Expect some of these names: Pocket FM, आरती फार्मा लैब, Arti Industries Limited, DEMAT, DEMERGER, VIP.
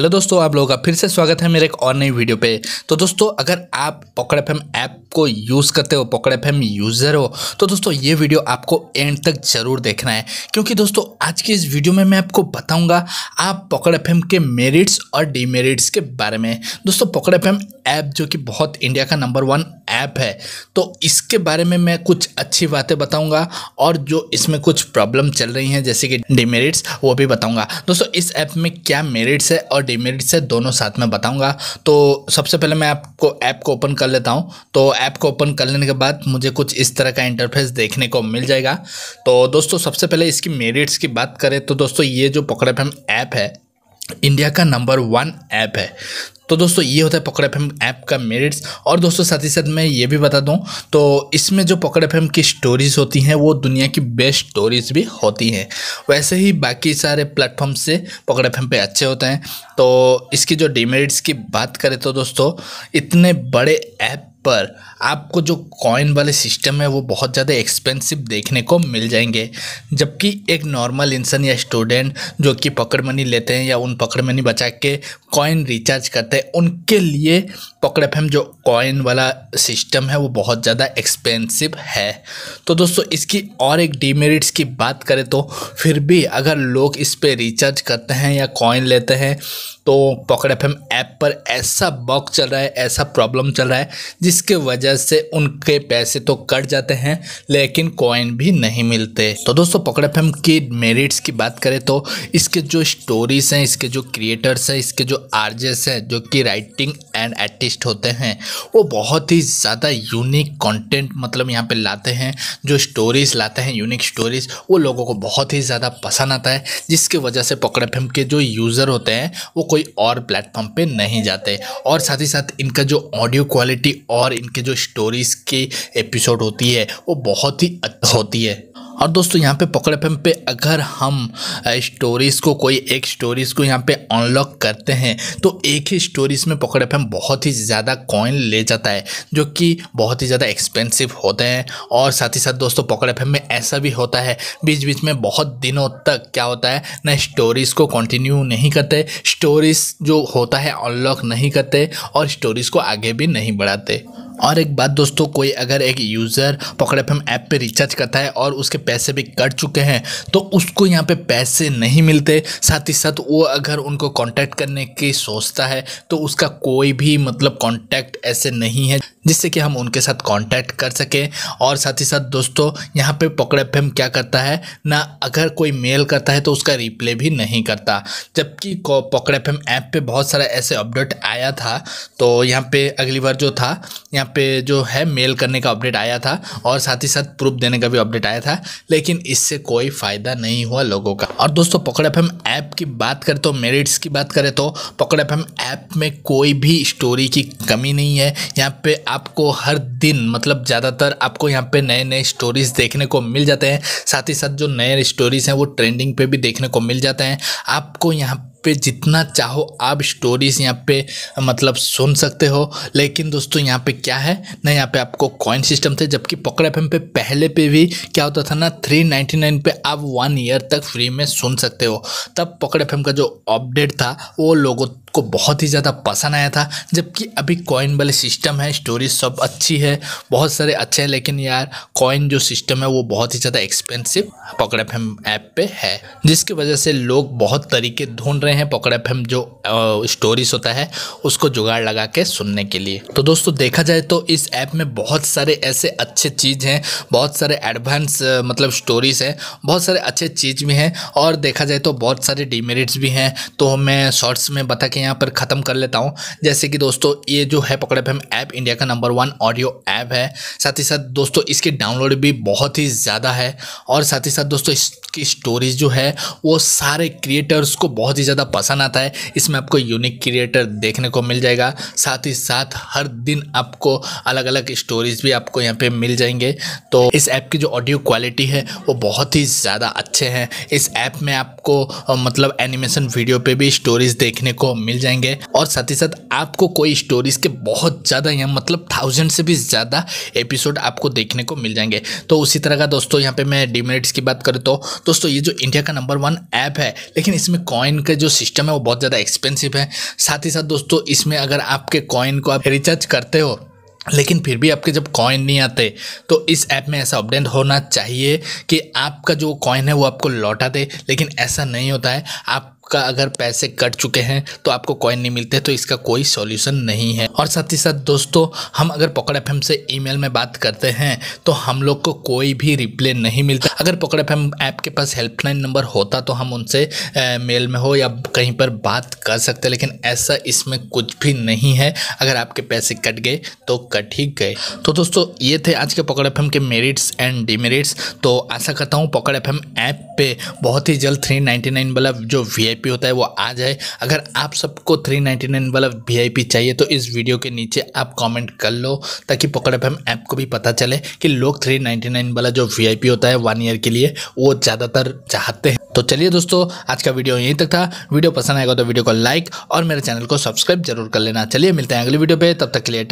Hello दोस्तों, आप लोगों का फिर से स्वागत है मेरे एक और नई वीडियो पे। तो दोस्तों, अगर आप पॉकेट एफएम ऐप को यूज़ करते हो, पॉकेट एफएम यूज़र हो, तो दोस्तों ये वीडियो आपको एंड तक ज़रूर देखना है, क्योंकि दोस्तों आज की इस वीडियो में मैं आपको बताऊंगा आप पॉकेट एफएम के मेरिट्स और डीमेरिट्स के बारे में। दोस्तों पॉकेट एफएम ऐप जो कि बहुत इंडिया का नंबर 1 ऐप है, तो इसके बारे में मैं कुछ अच्छी बातें बताऊँगा और जो इसमें कुछ प्रॉब्लम चल रही हैं जैसे कि डीमेरिट्स, वो भी बताऊँगा। दोस्तों इस ऐप में क्या मेरिट्स है और डिमेरिट्स है, दोनों साथ में बताऊंगा। तो सबसे पहले मैं आपको ऐप को ओपन कर लेता हूं। तो ऐप को ओपन कर लेने के बाद मुझे कुछ इस तरह का इंटरफेस देखने को मिल जाएगा। तो दोस्तों सबसे पहले इसकी मेरिट्स की बात करें तो दोस्तों ये जो पॉकेट एफएम ऐप है इंडिया का नंबर 1 ऐप है। तो दोस्तों ये होता है पॉकेट एफएम ऐप का मेरिट्स। और दोस्तों साथ ही साथ मैं ये भी बता दूं तो इसमें जो पॉकेट एफएम की स्टोरीज़ होती हैं वो दुनिया की बेस्ट स्टोरीज़ भी होती हैं। वैसे ही बाकी सारे प्लेटफॉर्म से पॉकेट एफएम पे अच्छे होते हैं। तो इसकी जो डिमेरिट्स की बात करें तो दोस्तों इतने बड़े ऐप पर आपको जो कॉइन वाले सिस्टम है वो बहुत ज़्यादा एक्सपेंसिव देखने को मिल जाएंगे, जबकि एक नॉर्मल इंसान या स्टूडेंट जो कि पॉकेट मनी लेते हैं या उन पॉकेट मनी बचा के कॉइन रिचार्ज करते हैं, उनके लिए पॉकेट एफएम जो कॉइन वाला सिस्टम है वो बहुत ज़्यादा एक्सपेंसिव है। तो दोस्तों इसकी और एक डीमेरिट्स की बात करें तो फिर भी अगर लोग इस पर रिचार्ज करते हैं या कॉइन लेते हैं तो पॉकेट एफएम ऐप पर ऐसा बग चल रहा है, ऐसा प्रॉब्लम चल रहा है जिसके वजह से उनके पैसे तो कट जाते हैं लेकिन कॉइन भी नहीं मिलते। तो दोस्तों पॉकेट एफएम की मेरिट्स की बात करें तो इसके जो स्टोरीज़ हैं, इसके जो क्रिएटर्स हैं, इसके जो आरजेस हैं जो कि राइटिंग एंड आर्टिस्ट होते हैं, वो बहुत ही ज़्यादा यूनिक कंटेंट मतलब यहाँ पे लाते हैं, जो स्टोरीज़ लाते हैं यूनिक स्टोरीज़, वो लोगों को बहुत ही ज़्यादा पसंद आता है, जिसके वजह से पॉकेट एफएम के जो यूज़र होते हैं वो कोई और प्लेटफॉर्म पे नहीं जाते। और साथ ही साथ इनका जो ऑडियो क्वालिटी और इनके जो स्टोरीज़ की एपिसोड होती है वो बहुत ही अच्छी होती है। और दोस्तों यहाँ पे पॉकेट एफएम पे अगर हम स्टोरीज़ को कोई एक स्टोरीज़ को यहाँ पे अनलॉक करते हैं तो एक ही स्टोरीज़ में पॉकेट एफएम बहुत ही ज़्यादा कॉइन ले जाता है, जो कि बहुत ही ज़्यादा एक्सपेंसिव होते हैं। और साथ ही साथ दोस्तों पॉकेट एफएम में ऐसा भी होता है बीच बीच में बहुत दिनों तक क्या होता है ना, स्टोरीज़ को कंटिन्यू नहीं करते, स्टोरीज़ जो होता है अनलॉक नहीं करते और स्टोरीज़ को आगे भी नहीं बढ़ाते। और एक बात दोस्तों, कोई अगर एक यूज़र पॉकेट एफएम ऐप पे रिचार्ज करता है और उसके पैसे भी कट चुके हैं तो उसको यहाँ पे पैसे नहीं मिलते। साथ ही साथ वो अगर उनको कांटेक्ट करने की सोचता है तो उसका कोई भी मतलब कांटेक्ट ऐसे नहीं है जिससे कि हम उनके साथ कांटेक्ट कर सकें। और साथ ही साथ दोस्तों यहाँ पे पॉकेट एफएम क्या करता है ना, अगर कोई मेल करता है तो उसका रिप्लाई भी नहीं करता, जबकि पॉकेट एफएम ऐप पे बहुत सारा ऐसे अपडेट आया था। तो यहाँ पे अगली बार जो था यहाँ पे जो है मेल करने का अपडेट आया था और साथ ही साथ प्रूफ देने का भी अपडेट आया था, लेकिन इससे कोई फ़ायदा नहीं हुआ लोगों का। और दोस्तों पॉकेट एफएम ऐप की बात करें तो मेरिट्स की बात करें तो पॉकेट एफएम ऐप में कोई भी स्टोरी की कमी नहीं है। यहाँ पे आपको हर दिन मतलब ज़्यादातर आपको यहाँ पे नए नए स्टोरीज़ देखने को मिल जाते हैं। साथ ही साथ जो नए स्टोरीज़ हैं वो ट्रेंडिंग पे भी देखने को मिल जाते हैं। आपको यहाँ पे जितना चाहो आप स्टोरीज़ यहाँ पे मतलब सुन सकते हो, लेकिन दोस्तों यहाँ पे क्या है ना, यहाँ पे आपको कॉइन सिस्टम थे, जबकि पॉकेट एफएम पे पहले पे भी क्या होता था ना, 399 पे आप 1 ईयर तक फ्री में सुन सकते हो। तब पॉकेट एफएम का जो अपडेट था वो लोगों को बहुत ही ज़्यादा पसंद आया था, जबकि अभी कॉइन वाले सिस्टम है, स्टोरीज सब अच्छी है, बहुत सारे अच्छे हैं, लेकिन यार कॉइन जो सिस्टम है वो बहुत ही ज़्यादा एक्सपेंसिव पॉकेट एफएम ऐप पे है, जिसकी वजह से लोग बहुत तरीके ढूंढ रहे हैं पॉकेट एफएम जो स्टोरीज होता है उसको जुगाड़ लगा के सुनने के लिए। तो दोस्तों देखा जाए तो इस ऐप में बहुत सारे ऐसे अच्छे चीज़ हैं, बहुत सारे एडवांस मतलब स्टोरीज़ हैं, बहुत सारे अच्छे चीज़ भी हैं, और देखा जाए तो बहुत सारे डिमेरिट्स भी हैं। तो मैं शॉर्ट्स में बता यहाँ पर ख़त्म कर लेता हूँ। जैसे कि दोस्तों ये जो है पॉकेट एफएम ऐप इंडिया का नंबर 1 ऑडियो ऐप है। साथ ही साथ दोस्तों इसके डाउनलोड भी बहुत ही ज़्यादा है। और साथ ही साथ दोस्तों इसकी स्टोरीज जो है वो सारे क्रिएटर्स को बहुत ही ज़्यादा पसंद आता है। इसमें आपको यूनिक क्रिएटर देखने को मिल जाएगा। साथ ही साथ हर दिन आपको अलग अलग स्टोरीज भी आपको यहाँ पर मिल जाएंगे। तो इस ऐप की जो ऑडियो क्वालिटी है वो बहुत ही ज़्यादा अच्छे हैं। इस ऐप में आपको मतलब एनिमेशन वीडियो पर भी स्टोरीज देखने को मिल जाएंगे। और साथ ही साथ आपको कोई स्टोरीज के बहुत ज़्यादा यहाँ मतलब 1000 से भी ज़्यादा एपिसोड आपको देखने को मिल जाएंगे। तो उसी तरह का दोस्तों यहाँ पे मैं डिमेरिट्स की बात करूँ तो दोस्तों ये जो इंडिया का नंबर 1 ऐप है, लेकिन इसमें कॉइन का जो सिस्टम है वो बहुत ज़्यादा एक्सपेंसिव है। साथ ही साथ दोस्तों इसमें अगर आपके कॉइन को आप रिचार्ज करते हो लेकिन फिर भी आपके जब कॉइन नहीं आते तो इस ऐप में ऐसा अपडेट होना चाहिए कि आपका जो कॉइन है वो आपको लौटा दे, लेकिन ऐसा नहीं होता है। आपका अगर पैसे कट चुके हैं तो आपको कॉइन नहीं मिलते, तो इसका कोई सॉल्यूशन नहीं है। और साथ ही साथ दोस्तों हम अगर पॉकेट एफएम से ईमेल में बात करते हैं तो हम लोग को कोई भी रिप्लाई नहीं मिलता। अगर पॉकेट एफएम ऐप के पास हेल्पलाइन नंबर होता तो हम उनसे मेल में हो या कहीं पर बात कर सकते, लेकिन ऐसा इसमें कुछ भी नहीं है। अगर आपके पैसे कट गए तो कट ही गए। तो दोस्तों ये थे आज के पॉकेट एफएम के मेरिट्स एंड डिमेरिट्स। तो आशा करता हूँ पॉकेट एफएम ऐप पे बहुत ही जल्द 399 वाला जो VIP होता है वो आ जाए। अगर आप सबको 399 वाला VIP चाहिए तो इस वीडियो के नीचे आप कमेंट कर लो, ताकि पॉकेट एफएम ऐप को भी पता चले कि लोग 399 वाला जो VIP होता है 1 ईयर के लिए वो ज़्यादातर चाहते हैं। तो चलिए दोस्तों आज का वीडियो यहीं तक था। वीडियो पसंद आएगा तो वीडियो को लाइक और मेरे चैनल को सब्सक्राइब जरूर कर लेना। चलिए मिलते हैं अगले वीडियो पर, तब तक के लिए